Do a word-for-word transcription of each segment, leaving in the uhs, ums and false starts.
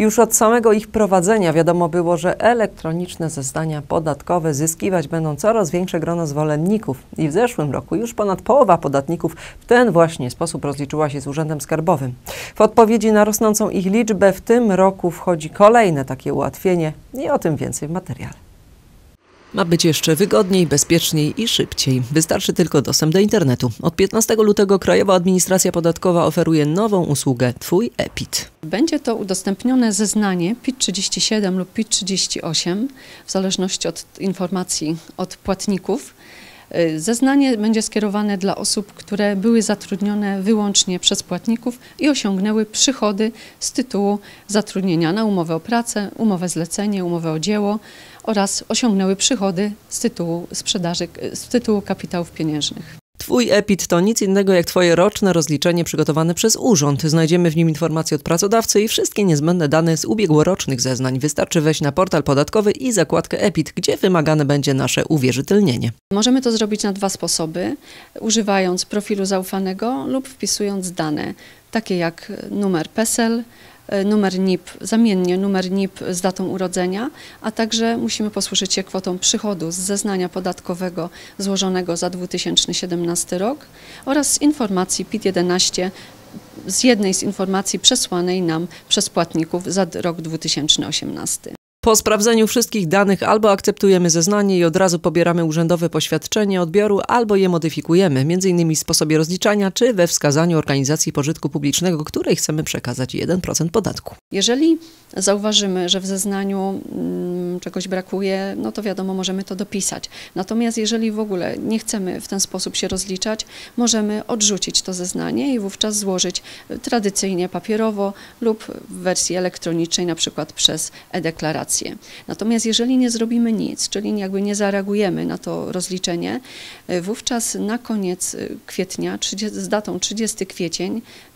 Już od samego ich prowadzenia wiadomo było, że elektroniczne zeznania podatkowe zyskiwać będą coraz większe grono zwolenników i w zeszłym roku już ponad połowa podatników w ten właśnie sposób rozliczyła się z Urzędem Skarbowym. W odpowiedzi na rosnącą ich liczbę w tym roku wchodzi kolejne takie ułatwienie i o tym więcej w materiale. Ma być jeszcze wygodniej, bezpieczniej i szybciej. Wystarczy tylko dostęp do internetu. Od piętnastego lutego Krajowa Administracja Podatkowa oferuje nową usługę Twój e-PIT. Będzie to udostępnione zeznanie PIT trzydzieści siedem lub PIT trzydzieści osiem, w zależności od informacji od płatników. Zeznanie będzie skierowane dla osób, które były zatrudnione wyłącznie przez płatników i osiągnęły przychody z tytułu zatrudnienia na umowę o pracę, umowę zlecenie, umowę o dzieło oraz osiągnęły przychody z tytułu sprzedaży, z tytułu kapitałów pieniężnych. Twój e-PIT to nic innego jak Twoje roczne rozliczenie przygotowane przez urząd. Znajdziemy w nim informacje od pracodawcy i wszystkie niezbędne dane z ubiegłorocznych zeznań. Wystarczy wejść na portal podatkowy i zakładkę e-PIT, gdzie wymagane będzie nasze uwierzytelnienie. Możemy to zrobić na dwa sposoby, używając profilu zaufanego lub wpisując dane, takie jak numer PESEL, numer N I P, zamiennie numer N I P z datą urodzenia, a także musimy posłużyć się kwotą przychodu z zeznania podatkowego złożonego za dwa tysiące siedemnasty rok oraz informacji PIT jedenaście z jednej z informacji przesłanej nam przez płatników za rok dwa tysiące osiemnasty. Po sprawdzeniu wszystkich danych albo akceptujemy zeznanie i od razu pobieramy urzędowe poświadczenie odbioru, albo je modyfikujemy, między innymi w sposobie rozliczania czy we wskazaniu organizacji pożytku publicznego, której chcemy przekazać jeden procent podatku. Jeżeli zauważymy, że w zeznaniu hmm, czegoś brakuje, no to wiadomo, możemy to dopisać. Natomiast jeżeli w ogóle nie chcemy w ten sposób się rozliczać, możemy odrzucić to zeznanie i wówczas złożyć tradycyjnie papierowo lub w wersji elektronicznej, na przykład przez e-deklarację. Natomiast jeżeli nie zrobimy nic, czyli jakby nie zareagujemy na to rozliczenie, wówczas na koniec kwietnia, z datą trzydziestego kwietnia,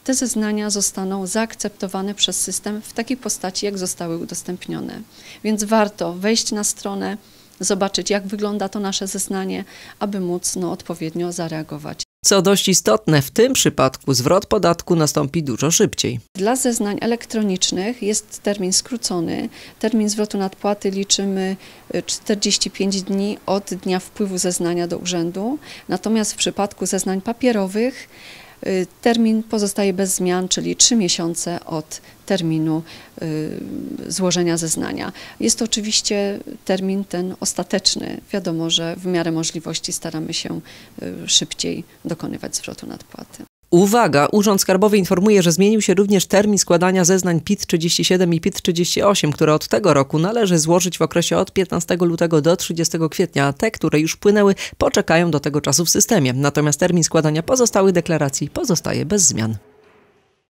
te zeznania zostaną zaakceptowane przez system w takiej postaci, jak zostały udostępnione. Więc warto wejść na stronę, zobaczyć, jak wygląda to nasze zeznanie, aby móc no, odpowiednio zareagować. Co dość istotne, w tym przypadku zwrot podatku nastąpi dużo szybciej. Dla zeznań elektronicznych jest termin skrócony. Termin zwrotu nadpłaty liczymy czterdzieści pięć dni od dnia wpływu zeznania do urzędu. Natomiast w przypadku zeznań papierowych termin pozostaje bez zmian, czyli trzy miesiące od terminu złożenia zeznania. Jest to oczywiście termin ten ostateczny. Wiadomo, że w miarę możliwości staramy się szybciej dokonywać zwrotu nadpłaty. Uwaga! Urząd Skarbowy informuje, że zmienił się również termin składania zeznań PIT trzydzieści siedem i PIT trzydzieści osiem, które od tego roku należy złożyć w okresie od piętnastego lutego do trzydziestego kwietnia, a te, które już wpłynęły, poczekają do tego czasu w systemie. Natomiast termin składania pozostałych deklaracji pozostaje bez zmian.